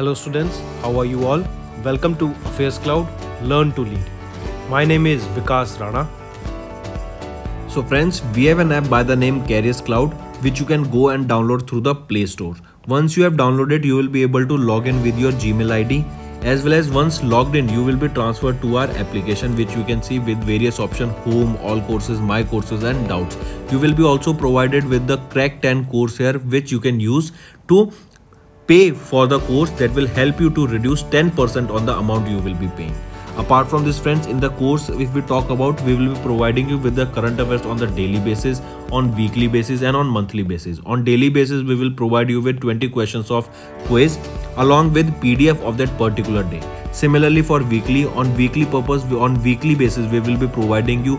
Hello students, how are you all? Welcome to Careers Cloud, Learn to Lead. My name is Vikas Rana. So friends, we have an app by the name Careers Cloud, which you can go and download through the Play Store. Once you have downloaded, you will be able to log in with your Gmail ID. As well as once logged in, you will be transferred to our application, which you can see with various options: home, all courses, my courses and doubts. You will be also provided with the crack 10 course here, which you can use to pay for the course. That will help you to reduce 10% on the amount you will be paying. Apart from this friends, in the course if we talk about, we will be providing you with the current affairs on the daily basis, on weekly basis and on monthly basis. On daily basis, we will provide you with 20 questions of quiz along with PDF of that particular day. Similarly for weekly, on weekly basis we will be providing you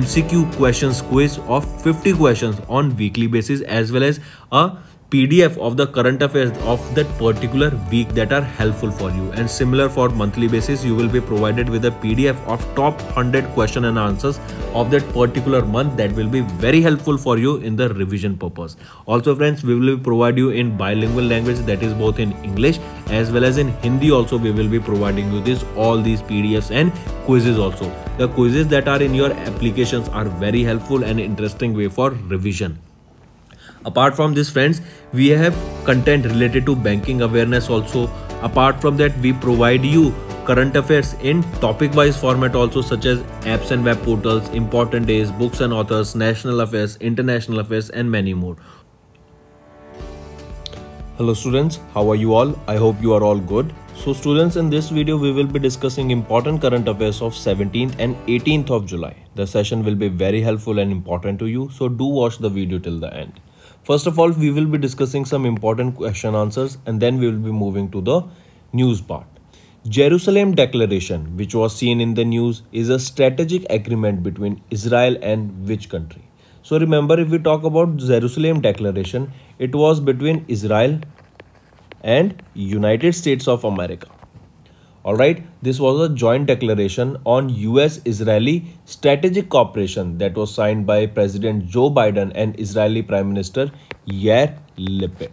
MCQ questions quiz of 50 questions on weekly basis, as well as a PDF of the current affairs of that particular week that are helpful for you. And similar for monthly basis, you will be provided with a PDF of top 100 question and answers of that particular month. That will be very helpful for you in the revision purpose. Also friends, we will provide you in bilingual language, that is both in English as well as in Hindi. Also we will be providing you all these PDFs and quizzes also. The quizzes that are in your applications are very helpful and interesting way for revision. Apart from this friends, we have content related to banking awareness also. Apart from that, we provide you current affairs in topic wise format also, such as apps and web portals, important days, books and authors, national affairs, international affairs and many more. Hello students, how are you all? I hope you are all good. So students, in this video we will be discussing important current affairs of 17th and 18th of July. The session will be very helpful and important to you, so do watch the video till the end. First of all, we will be discussing some important question answers and then we will be moving to the news part. Jerusalem Declaration, which was seen in the news, is a strategic agreement between Israel and which country? So remember, if we talk about Jerusalem Declaration, it was between Israel and United States of America. Alright, this was a joint declaration on US-Israeli strategic cooperation that was signed by President Joe Biden and Israeli Prime Minister Yair Lapid.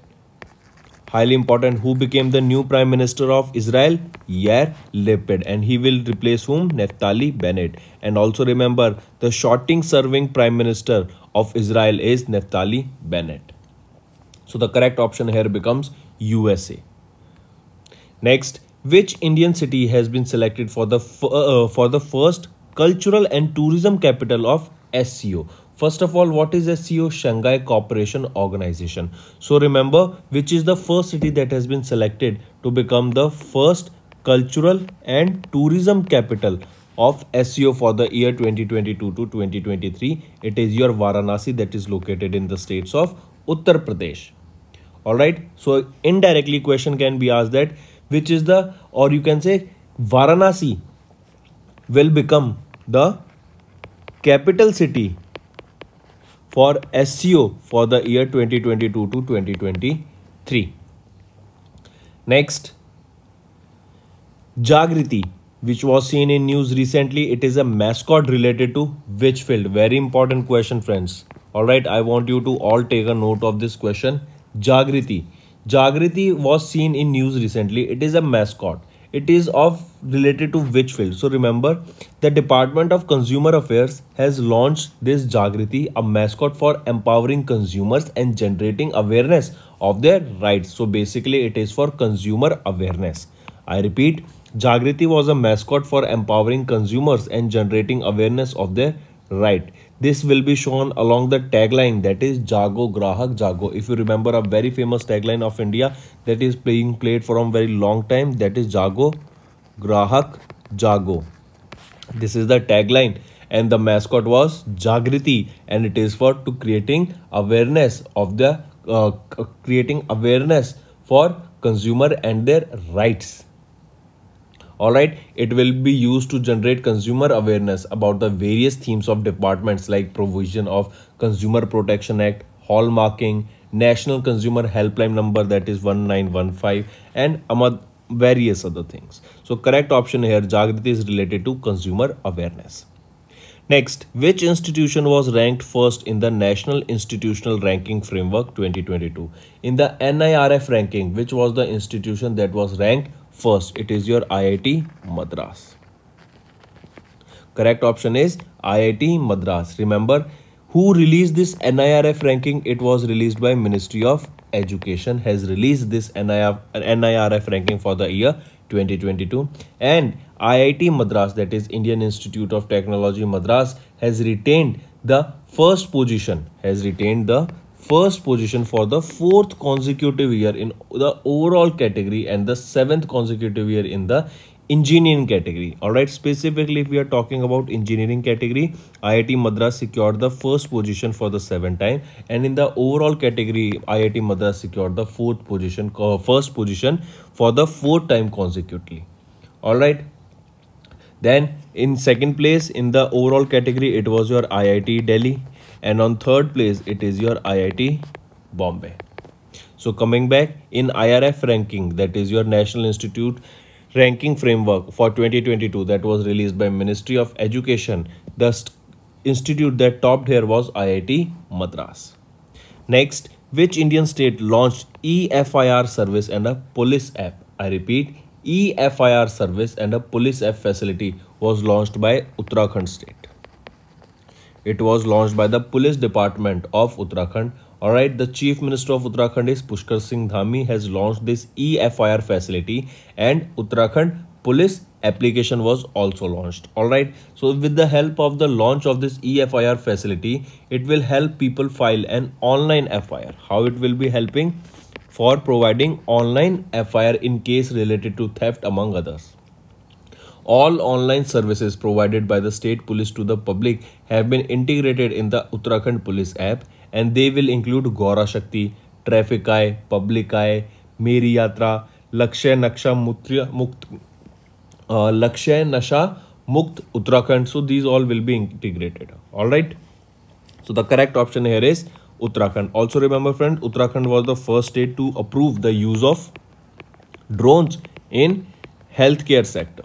Highly important, who became the new Prime Minister of Israel? Yair Lapid, and he will replace whom? Naftali Bennett. And also remember, the shortest-serving Prime Minister of Israel is Naftali Bennett. So the correct option here becomes USA. Next, which Indian city has been selected for the first cultural and tourism capital of SCO? First of all, what is SCO? Shanghai Cooperation Organization. So remember, which is the first city that has been selected to become the first cultural and tourism capital of SCO for the year 2022 to 2023. It is your Varanasi, that is located in the states of Uttar Pradesh. Alright, so indirectly question can be asked that which is the, or you can say Varanasi will become the capital city for SCO for the year 2022 to 2023. Next, Jagriti, which was seen in news recently, it is a mascot related to which field? Very important question friends. Alright, I want you to all take a note of this question. Jagriti. Jagriti was seen in news recently. It is a mascot. It is of related to which field? So remember, the Department of Consumer Affairs has launched this Jagriti, a mascot for empowering consumers and generating awareness of their rights. So basically it is for consumer awareness. I repeat, Jagriti was a mascot for empowering consumers and generating awareness of their right. This will be shown along the tagline, that is Jago Grahak Jago. If you remember, a very famous tagline of India that is being played for a very long time, that is Jago Grahak Jago. This is the tagline and the mascot was Jagriti, and it is for creating awareness of the creating awareness for consumer and their rights. Alright, it will be used to generate consumer awareness about the various themes of departments like provision of Consumer Protection Act, hallmarking, National Consumer Helpline Number, that is 1915, and among various other things. So correct option here, Jagriti, is related to consumer awareness. Next, which institution was ranked first in the National Institutional Ranking Framework 2022? In the NIRF ranking, which was the institution that was ranked first? It is your IIT Madras. Correct option is IIT Madras. Remember, who released this NIRF ranking? It was released by Ministry of Education, has released this NIRF ranking for the year 2022, and IIT Madras, that is Indian Institute of Technology Madras, has retained the first position, for the 4th consecutive year in the overall category and the 7th consecutive year in the engineering category. All right, specifically if we are talking about engineering category, IIT Madras secured the first position for the 7th time, and in the overall category, IIT Madras secured the first position for the 4th time consecutively. All right, then in 2nd place in the overall category, it was your IIT Delhi, and on 3rd place it is your IIT Bombay. So coming back, in IRF ranking, that is your National Institute Ranking Framework for 2022, that was released by Ministry of Education, the institute that topped here was IIT Madras. Next, which Indian state launched EFIR service and a police app? I repeat, EFIR service and a police app facility was launched by Uttarakhand state. It was launched by the Police Department of Uttarakhand. All right, the Chief Minister of Uttarakhand is Pushkar Singh Dhami, has launched this EFIR facility, and Uttarakhand police application was also launched. All right, so with the help of the launch of this EFIR facility, it will help people file an online FIR. How it will be helping? For providing online FIR in case related to theft, among others. All online services provided by the state police to the public have been integrated in the Uttarakhand police app, and they will include Gaura Shakti, Traffic Eye, Public Eye, Meri Yatra, Lakshay Nasha Mukt Uttarakhand. So these all will be integrated. All right. So the correct option here is Uttarakhand. Also remember, friend, Uttarakhand was the first state to approve the use of drones in healthcare sector.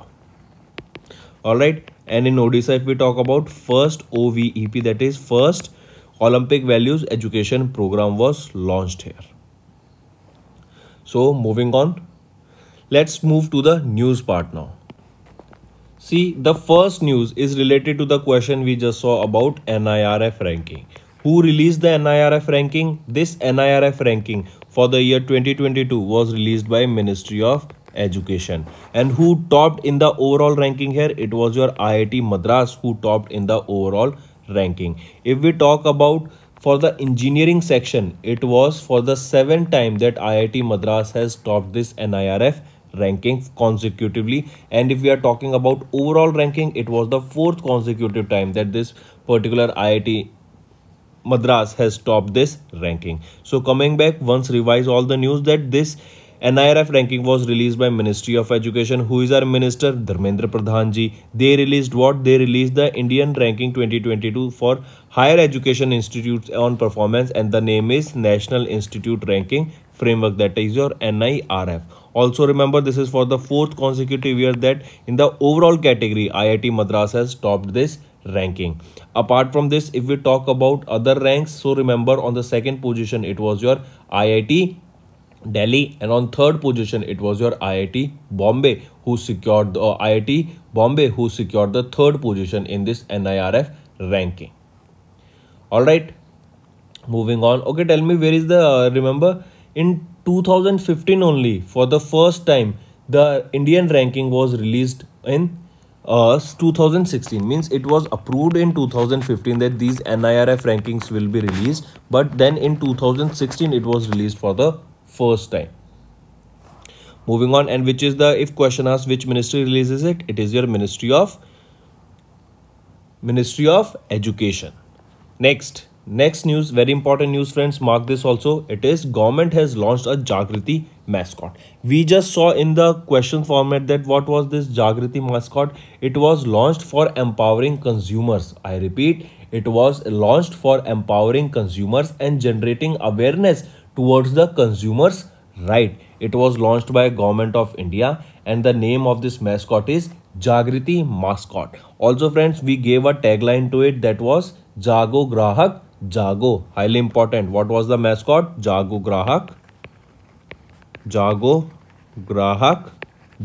All right. And in Odisha, if we talk about first OVEP, that is first Olympic Values Education Program was launched here. So moving on, let's move to the news part now. See, the first news is related to the question we just saw about NIRF ranking. Who released the NIRF ranking? This NIRF ranking for the year 2022 was released by Ministry of Education. And who topped in the overall ranking here? It was your IIT Madras who topped in the overall ranking. If we talk about for the engineering section, it was for the 7th time that IIT Madras has topped this NIRF ranking consecutively. And if we are talking about overall ranking, it was the 4th consecutive time that this particular IIT Madras has topped this ranking. So coming back, once revise all the news that this NIRF ranking was released by Ministry of Education. Who is our minister? Dharmendra Pradhan ji. They released what? They released the Indian Ranking 2022 for Higher Education Institutes on Performance, and the name is National Institute Ranking Framework, that is your NIRF. Also remember, this is for the 4th consecutive year that in the overall category, IIT Madras has topped this ranking. Apart from this, if we talk about other ranks, so remember on the 2nd position, it was your IIT Delhi, and on 3rd position it was your IIT Bombay who secured the IIT Bombay who secured the 3rd position in this NIRF ranking. All right, moving on. Okay, tell me where is the remember in 2015 only for the first time the Indian ranking was released in 2016, means it was approved in 2015 that these NIRF rankings will be released, but then in 2016 it was released for the first time. Moving on, and which is the, if question asks which ministry releases it, it is your Ministry of Education. Next news, very important news, friends, mark this also. It is government has launched a Jagriti mascot. We just saw in the question format that what was this Jagriti mascot? It was launched for empowering consumers. I repeat, it was launched for empowering consumers and generating awareness towards the consumers' right. It was launched by Government of India and the name of this mascot is Jagriti mascot. Also friends, we gave a tagline to it that was Jago Grahak Jago. Highly important. What was the mascot? Jago Grahak. Jago Grahak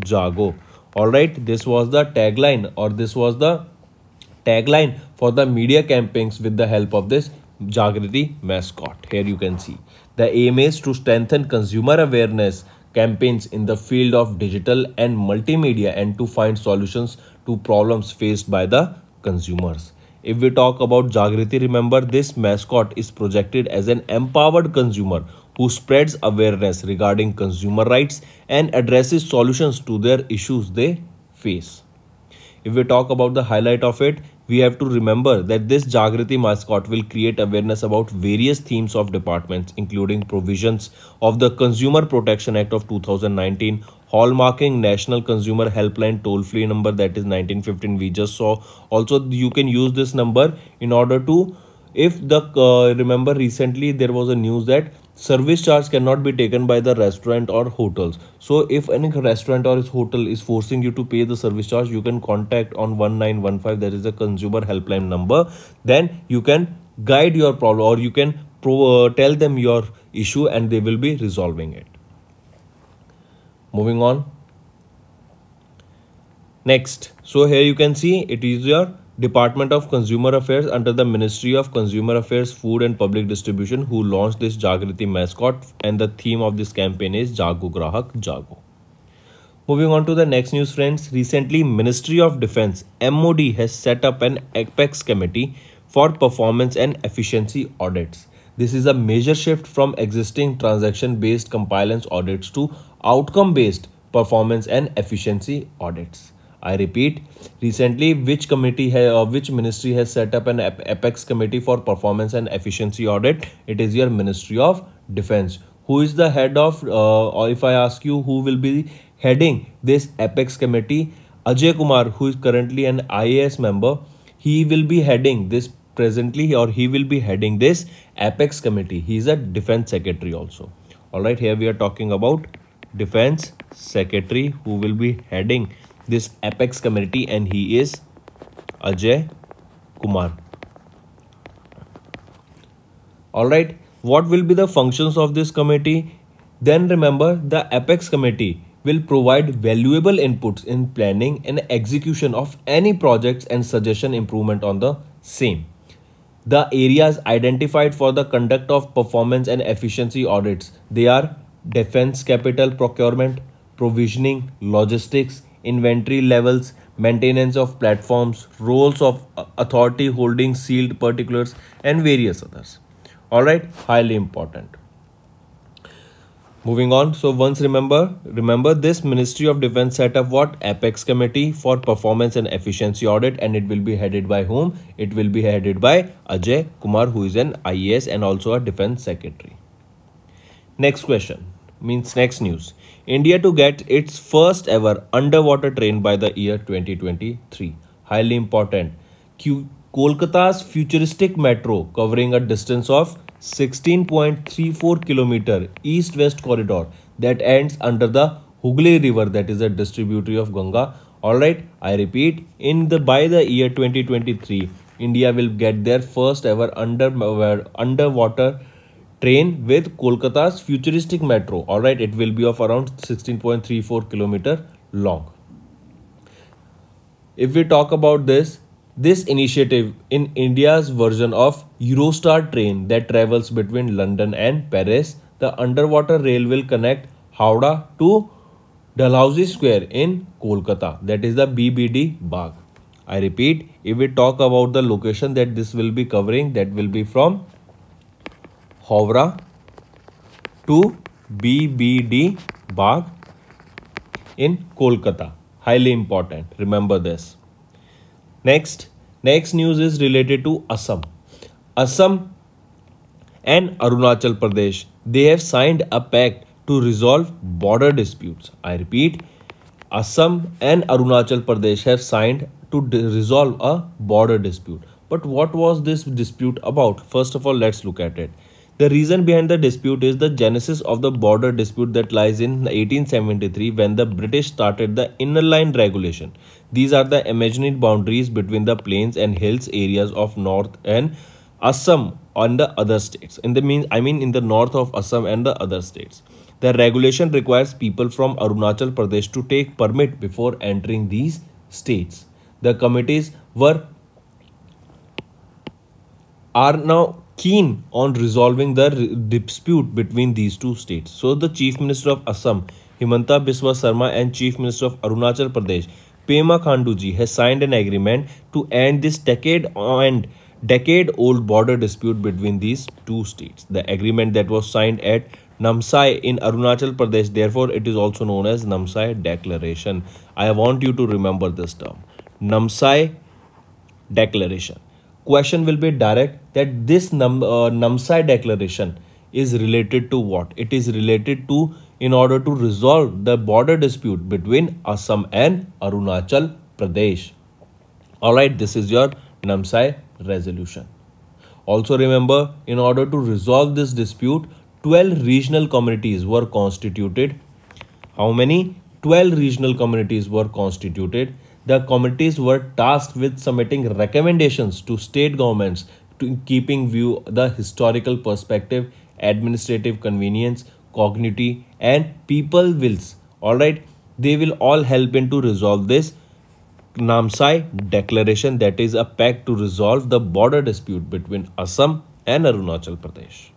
Jago. All right, this was the tagline, or this was the tagline for the media campaigns with the help of this Jagriti mascot. Here you can see the aim is to strengthen consumer awareness campaigns in the field of digital and multimedia and to find solutions to problems faced by the consumers. If we talk about Jagriti, remember this mascot is projected as an empowered consumer who spreads awareness regarding consumer rights and addresses solutions to their issues they face. If we talk about the highlight of it, we have to remember that this Jagriti mascot will create awareness about various themes of departments, including provisions of the Consumer Protection Act of 2019, hallmarking National Consumer Helpline toll-free number, that is 1915 we just saw. Also, you can use this number in order to, if the, remember recently there was a news that service charge cannot be taken by the restaurant or hotels. So if any restaurant or its hotel is forcing you to pay the service charge, you can contact on 1915, that is the consumer helpline number. Then you can guide your problem, or you can tell them your issue and they will be resolving it. Moving on. Next. So here you can see it is your Department of Consumer Affairs under the Ministry of Consumer Affairs, Food and Public Distribution who launched this Jagriti mascot, and the theme of this campaign is Jago Grahak Jago. Moving on to the next news friends, recently Ministry of Defence MOD has set up an apex committee for performance and efficiency audits. This is a major shift from existing transaction based compliance audits to outcome based performance and efficiency audits. I repeat, recently which ministry has set up an apex committee for performance and efficiency audit? It is your Ministry of Defence. Who is the head of, or if I ask you who will be heading this apex committee, Ajay Kumar, who is currently an IAS member, he will be heading this presently, or he will be heading this apex committee. He is a defense secretary also. All right, here we are talking about defense secretary who will be heading this apex committee, and he is Ajay Kumar. All right, what will be the functions of this committee? Then remember, the apex committee will provide valuable inputs in planning and execution of any projects and suggestion improvement on the same. The areas identified for the conduct of performance and efficiency audits, they are defense capital procurement, provisioning, logistics, inventory levels, maintenance of platforms, roles of authority holding sealed particulars, and various others. All right, highly important. Moving on. So once remember this Ministry of Defence set up what? Apex committee for performance and efficiency audit, and it will be headed by whom? It will be headed by Ajay Kumar, who is an IAS and also a defense secretary. Next question. Means next news. India to get its first ever underwater train by the year 2023. Highly important. Kolkata's futuristic metro covering a distance of 16.34 km east-west corridor that ends under the Hooghly River, that is a distributary of Ganga. All right, I repeat, by the year 2023, India will get their first ever underwater train with Kolkata's futuristic metro. All right, it will be of around 16.34 km long. If we talk about this initiative in India's version of Eurostar train that travels between London and Paris, the underwater rail will connect Howrah to Dalhousie Square in Kolkata, that is the BBD Bagh. I repeat, if we talk about the location that this will be covering, that will be from Howrah to BBD Bagh in Kolkata. Highly important. Remember this. Next news is related to Assam. Assam and Arunachal Pradesh, they have signed a pact to resolve border disputes. I repeat, Assam and Arunachal Pradesh have signed to resolve a border dispute. But what was this dispute about? First of all, let's look at it. The reason behind the dispute is the genesis of the border dispute that lies in 1873 when the British started the inner line regulation. These are the imaginary boundaries between the plains and hills areas of North and Assam and the other states. In the north of Assam and the other states. The regulation requires people from Arunachal Pradesh to take permit before entering these states. The committees are now keen on resolving the dispute between these two states. So the Chief Minister of Assam, Himanta Biswa Sarma, and Chief Minister of Arunachal Pradesh, Pema Khanduji, has signed an agreement to end this decade-old border dispute between these two states. The agreement that was signed at Namsai in Arunachal Pradesh, therefore it is also known as Namsai Declaration. I want you to remember this term, Namsai Declaration. Question will be direct that this Namsai Declaration is related to what? It is related to in order to resolve the border dispute between Assam and Arunachal Pradesh. Alright, this is your Namsai resolution. Also remember, in order to resolve this dispute, 12 regional communities were constituted. How many? 12 regional communities were constituted. The committees were tasked with submitting recommendations to state governments to keeping view the historical perspective, administrative convenience, cognity and people wills. All right, they will all help in to resolve this Namsai Declaration, that is a pact to resolve the border dispute between Assam and Arunachal Pradesh.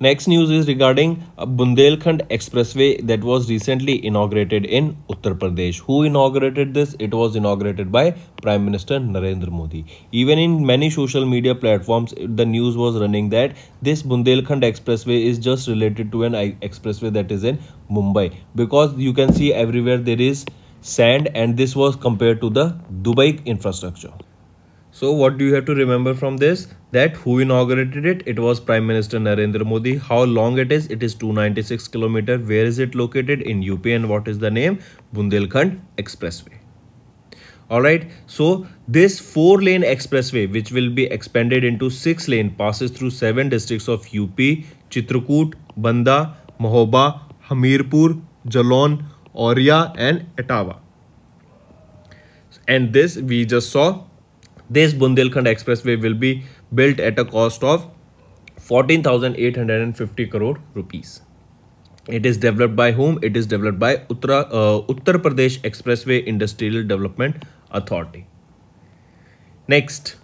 Next news is regarding Bundelkhand Expressway that was recently inaugurated in Uttar Pradesh. Who inaugurated this? It was inaugurated by Prime Minister Narendra Modi. Even in many social media platforms, the news was running that this Bundelkhand Expressway is just related to an expressway that is in Mumbai, because you can see everywhere there is sand, and this was compared to the Dubai infrastructure. So what do you have to remember from this? That who inaugurated it? It was Prime Minister Narendra Modi. How long it is? It is 296 km. Where is it located? In UP, and what is the name? Bundelkhand Expressway. Alright, so this 4-lane expressway, which will be expanded into 6-lane, passes through 7 districts of UP: Chitrakoot, Banda, Mahoba, Hamirpur, Jalon, Auria and Etawah. And this we just saw. This Bundelkhand Expressway will be built at a cost of 14,850 crore rupees. It is developed by whom? It is developed by Uttar Pradesh Expressway Industrial Development Authority. Next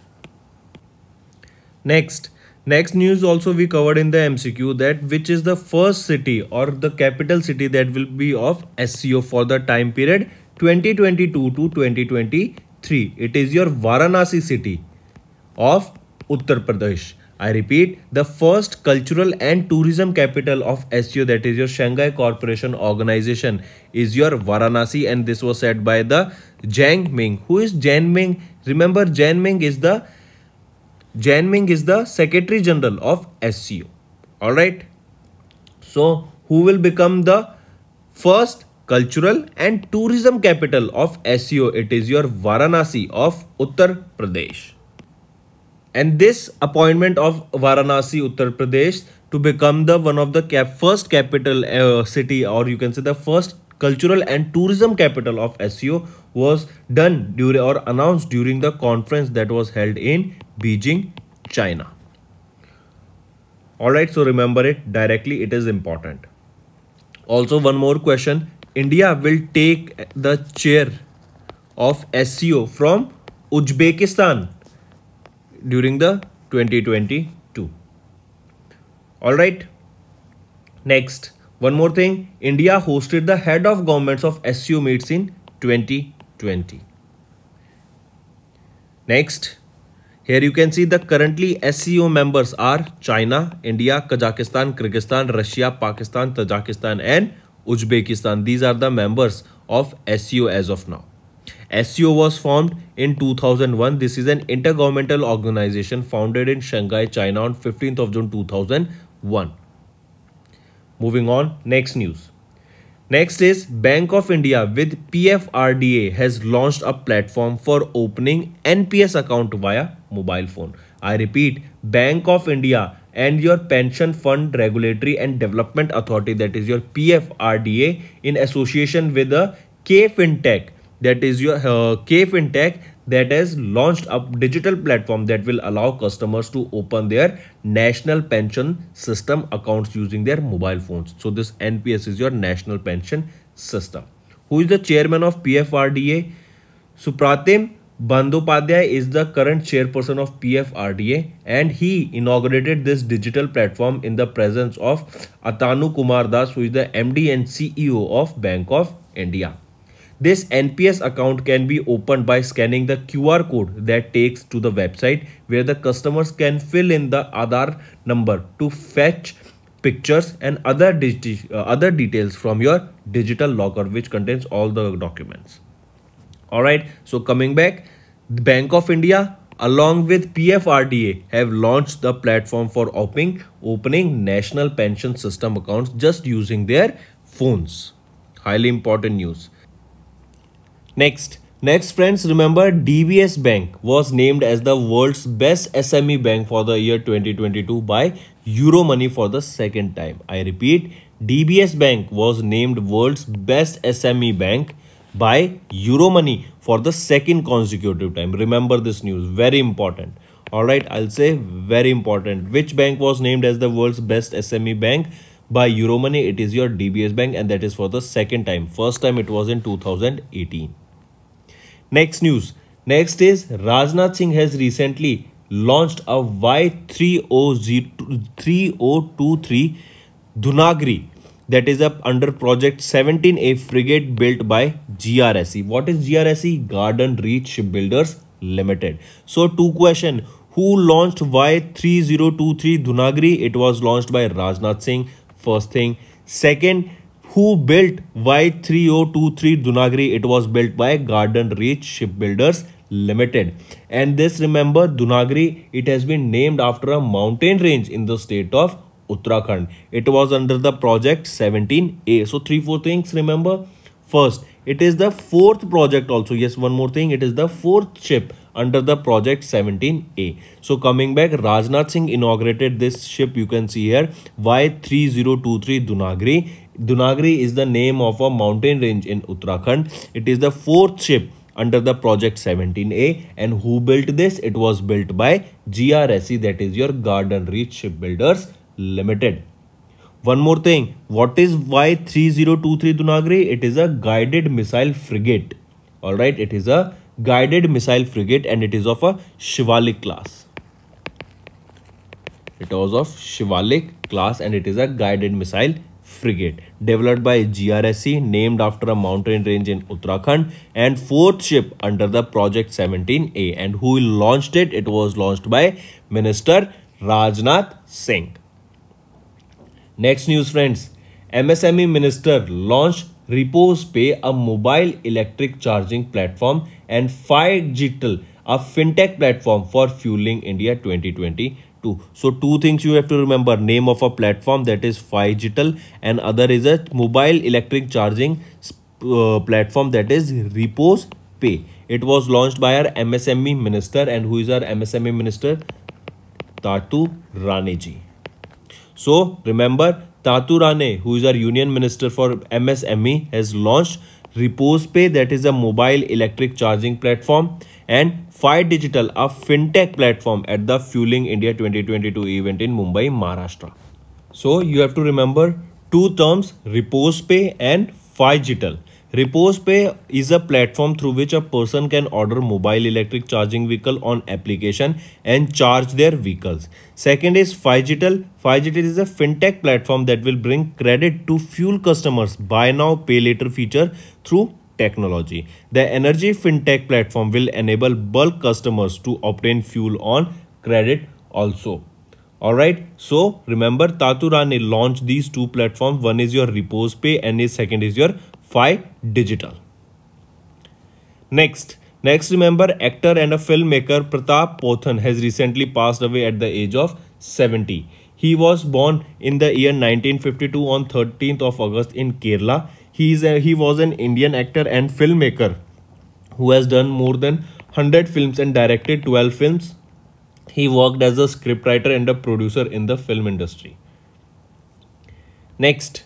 news also we covered in the MCQ, that which is the first city or the capital city that will be of SCO for the time period 2022 to 2023. It is your Varanasi city of Uttar Pradesh. I repeat, the first cultural and tourism capital of SCO, that is your Shanghai Corporation Organization, is your Varanasi, and this was said by the Jiang Ming. Who is Jiang Ming? Remember, Jiang Ming is the Secretary General of SCO. All right. So who will become the first cultural and tourism capital of SCO? It is your Varanasi of Uttar Pradesh. And this appointment of Varanasi, Uttar Pradesh, to become the one of the first capital city, or you can say the first cultural and tourism capital of SCO, was done during or announced during the conference that was held in Beijing, China. Alright, so remember it directly, it is important. Also, one more question. India will take the chair of SCO from Uzbekistan during the 2022. Alright, next. One more thing, India hosted the head of governments of SCO meets in 2020. Next, here you can see the currently SCO members are China, India, Kazakhstan, Kyrgyzstan, Russia, Pakistan, Tajikistan and Uzbekistan. These are the members of SCO as of now. SCO was formed in 2001. This is an intergovernmental organization founded in Shanghai, China on 15th of June 2001. Moving on, next news. Next is Bank of India with PFRDA has launched a platform for opening NPS account via mobile phone. I repeat, Bank of India and your Pension Fund Regulatory and Development Authority, that is your PFRDA, in association with the K FinTech, that is your K FinTech, that has launched a digital platform that will allow customers to open their national pension system accounts using their mobile phones. So this NPS is your national pension system. Who is the chairman of PFRDA? Supratim Bandopadhyay is the current chairperson of PFRDA, and he inaugurated this digital platform in the presence of Atanu Kumar Das, who is the MD and CEO of Bank of India. This NPS account can be opened by scanning the QR code that takes to the website, where the customers can fill in the Aadhaar number to fetch pictures and other details from your digital locker, which contains all the documents. All right, so coming back, the Bank of India along with PFRDA have launched the platform for opening national pension system accounts just using their phones. Highly important news. Next friends, remember DBS Bank was named as the world's best SME bank for the year 2022 by Euromoney for the second time. I repeat, DBS Bank was named world's best SME bank by Euromoney for the second consecutive time. Remember this news, very important. All right, I'll say very important. Which bank was named as the world's best SME bank by Euromoney? It is your DBS Bank, and that is for the second time. First time it was in 2018. Next news. Next is Rajnath Singh has recently launched a Y3023 Dhunagiri, that is up under Project 17A frigate built by GRSE. What is GRSE? Garden Reach Shipbuilders Limited. So two questions. Who launched Y3023 Dhunagiri? It was launched by Rajnath Singh. First thing. Second, who built Y3023 Dhunagiri? It was built by Garden Reach Shipbuilders Limited. And this, remember, Dhunagiri, it has been named after a mountain range in the state of Uttarakhand. It was under the Project 17A. So 3-4 things remember. First, it is the fourth project also. Yes, one more thing. It is the fourth ship under the Project 17A. So coming back, Rajnath Singh inaugurated this ship. You can see here Y3023 Dhunagiri. Dhunagiri is the name of a mountain range in Uttarakhand. It is the fourth ship under the Project 17A. And who built this? It was built by GRSE, that is your Garden Reach Shipbuilders Limited. One more thing. What is Y3023 Dhunagiri? It is a guided missile frigate. All right, it is a guided missile frigate, and it is of a Shivalik class. It was of Shivalik class, and it is a guided missile frigate developed by GRSE, named after a mountain range in Uttarakhand, and fourth ship under the Project 17A. And who launched it? It was launched by Minister Rajnath Singh. Next news, friends. MSME Minister launched Repose Pay, a mobile electric charging platform, and Phygital, a fintech platform for fueling India 2022. So two things you have to remember. Name of a platform, that is Phygital, and other is a mobile electric charging platform, that is Repose Pay. It was launched by our MSME Minister, and who is our MSME Minister? Tatu Raneji. So remember, Tatu Rane, who is our Union Minister for MSME, has launched Repose Pay, that is a mobile electric charging platform, and Phygital, a fintech platform, at the Fueling India 2022 event in Mumbai, Maharashtra. So you have to remember two terms, Repose Pay and Phygital. Repose Pay is a platform through which a person can order mobile electric charging vehicle on application and charge their vehicles. Second is Phygital. Phygital is a fintech platform that will bring credit to fuel customers, buy now, pay later feature through technology. The energy fintech platform will enable bulk customers to obtain fuel on credit also. Alright, so remember, Tatu Rane launched these two platforms. One is your Repose Pay and his second is your Phygital. Next, remember, actor and a filmmaker Pratap Pothan has recently passed away at the age of 70. He was born in the year 1952 on 13th of August in Kerala. He was an Indian actor and filmmaker who has done more than 100 films and directed 12 films He worked as a scriptwriter and a producer in the film industry. Next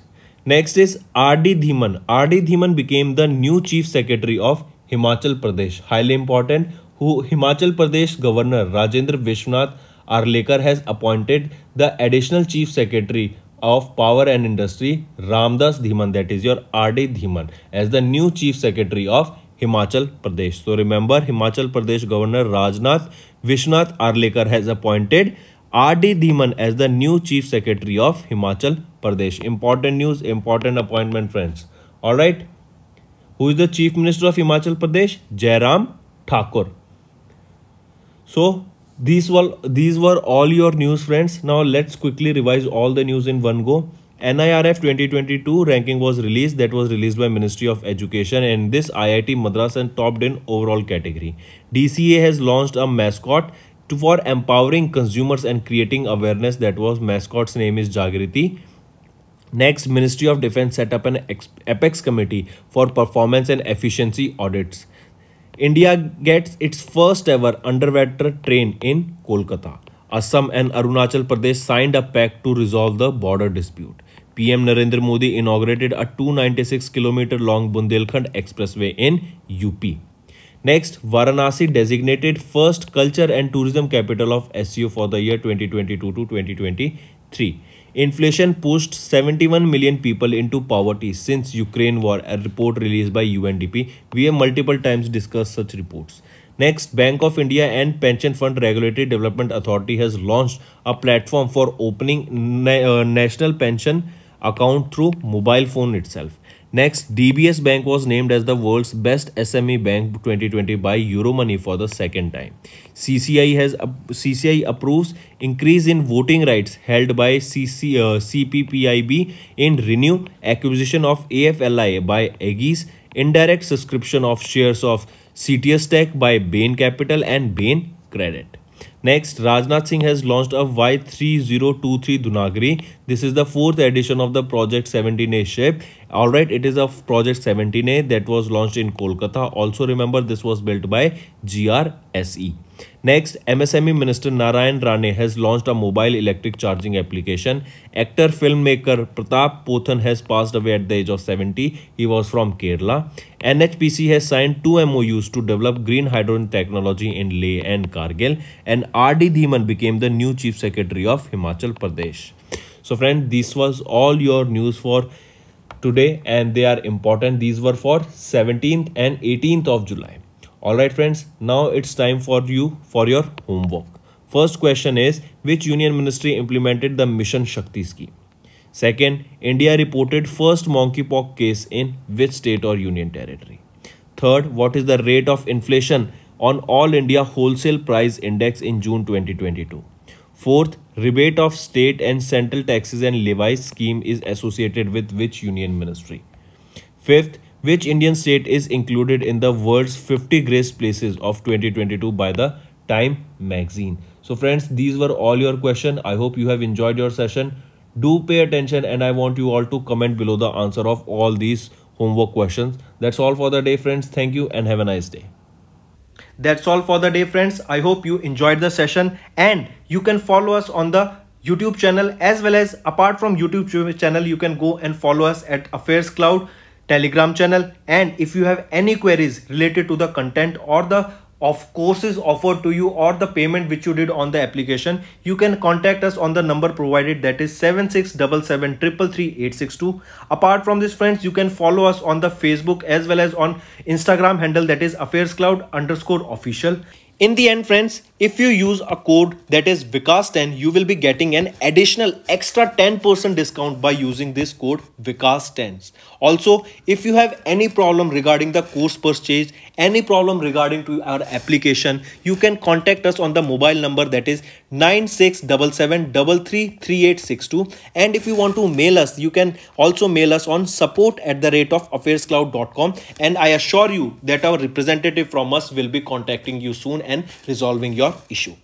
is R D Dhiman. R D Dhiman became the new Chief Secretary of Himachal Pradesh. Highly important, who Himachal Pradesh Governor Rajendra Vishwanath Arlekar has appointed the additional Chief Secretary of Power and Industry Ramdas Dhiman, that is your R D Dhiman, as the new Chief Secretary of Himachal Pradesh. So remember, Himachal Pradesh Governor Rajnath Vishwanath Arlekar has appointed R D Dhiman as the new Chief Secretary of Himachal Pradesh. Important news, important appointment, friends. All right. Who is the Chief Minister of Himachal Pradesh? Jairam Thakur. So these were all your news, friends. Now let's quickly revise all the news in one go. NIRF 2022 ranking was released. That was released by Ministry of Education, and this IIT Madras and topped in overall category. DCA has launched a mascot for empowering consumers and creating awareness. That was mascot's name is Jagriti. Next, Ministry of Defence set up an apex committee for performance and efficiency audits. India gets its first ever underwater train in Kolkata. Assam and Arunachal Pradesh signed a pact to resolve the border dispute. PM Narendra Modi inaugurated a 296 km long Bundelkhand Expressway in UP. Next, Varanasi designated first culture and tourism capital of SEO for the year 2022 to 2023. Inflation pushed 71 million people into poverty since Ukraine war, a report released by UNDP. We have multiple times discussed such reports. Next, Bank of India and Pension Fund Regulatory Development Authority has launched a platform for opening national pension account through mobile phone itself. Next, DBS Bank was named as the world's best SME bank 2020 by Euromoney for the second time. CCI approves increase in voting rights held by CPPIB in Renew, acquisition of AFLI by Aegis, indirect subscription of shares of CTS Tech by Bain Capital and Bain Credit. Next, Rajnath Singh has launched a Y3023 Dhunagiri. This is the fourth edition of the Project 17A ship. Alright, it is a Project 17A that was launched in Kolkata. Also remember, this was built by GRSE. Next, MSME Minister Narayan Rane has launched a mobile electric charging application. Actor filmmaker Pratap Pothan has passed away at the age of 70. He was from Kerala. NHPC has signed 2 MOUs to develop green hydrogen technology in Leh and Kargil. And R D Dhiman became the new Chief Secretary of Himachal Pradesh. So friend, this was all your news for today, and they are important. These were for 17th and 18th of July. All right, friends, now it's time for you for your homework. First question is, which union ministry implemented the Mission Shakti scheme? Second, India reported first monkeypox case in which state or union territory? Third, what is the rate of inflation on All India Wholesale Price Index in June 2022? Fourth, rebate of state and central taxes and levies scheme is associated with which union ministry? Fifth, which Indian state is included in the world's 50 greatest places of 2022 by the Time magazine? So friends, these were all your questions. I hope you have enjoyed your session. Do pay attention, and I want you all to comment below the answer of all these homework questions. That's all for the day, friends. Thank you and have a nice day. That's all for the day, friends. I hope you enjoyed the session, and you can follow us on the YouTube channel, as well as apart from YouTube channel, you can go and follow us at Careers Cloud Telegram channel. And if you have any queries related to the content or the of courses offered to you or the payment which you did on the application, you can contact us on the number provided, that is 7677333862. Apart from this, friends, you can follow us on the Facebook as well as on Instagram handle, that is affairscloud_official. In the end, friends, if you use a code, that is Vikas10, you will be getting an additional extra 10% discount by using this code Vikas10. Also, if you have any problem regarding the course purchase, any problem regarding to our application, you can contact us on the mobile number, that is 9677333862. And if you want to mail us, you can also mail us on support@affairscloud.com. And I assure you that our representative from us will be contacting you soon and resolving your issue.